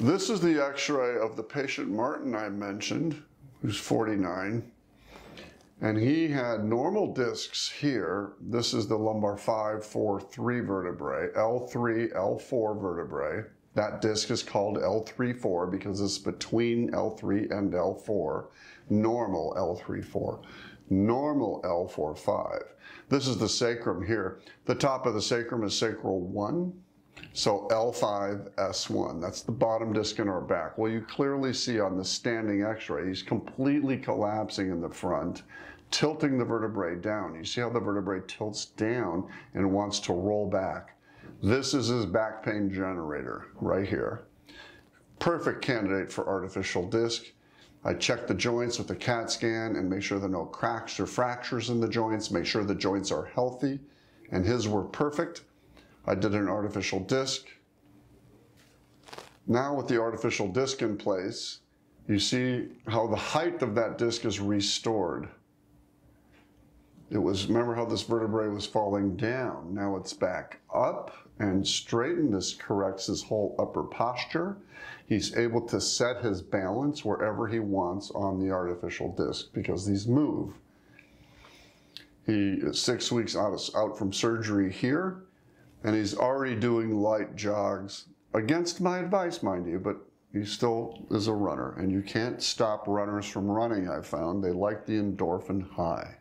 This is the x-ray of the patient Martin I mentioned, who's 49. And he had normal discs here. This is the lumbar 5, 4, 3 vertebrae, L3, L4 vertebrae. That disc is called L3, 4 because it's between L3 and L4. Normal L3, 4. Normal L4, 5. This is the sacrum here. The top of the sacrum is sacral 1. So L5-S1, that's the bottom disc in our back. Well, you clearly see on the standing x-ray, he's completely collapsing in the front, tilting the vertebrae down. You see how the vertebrae tilts down and wants to roll back. This is his back pain generator right here. Perfect candidate for artificial disc. I check the joints with the CAT scan and make sure there are no cracks or fractures in the joints, make sure the joints are healthy, and his were perfect. I did an artificial disc. Now with the artificial disc in place, you see how the height of that disc is restored. It was, remember how this vertebrae was falling down. Now it's back up and straightened. This corrects his whole upper posture. He's able to set his balance wherever he wants on the artificial disc because these move. He is 6 weeks out from surgery here. And he's already doing light jogs, against my advice, mind you, but he still is a runner. And you can't stop runners from running, I've found. They like the endorphin high.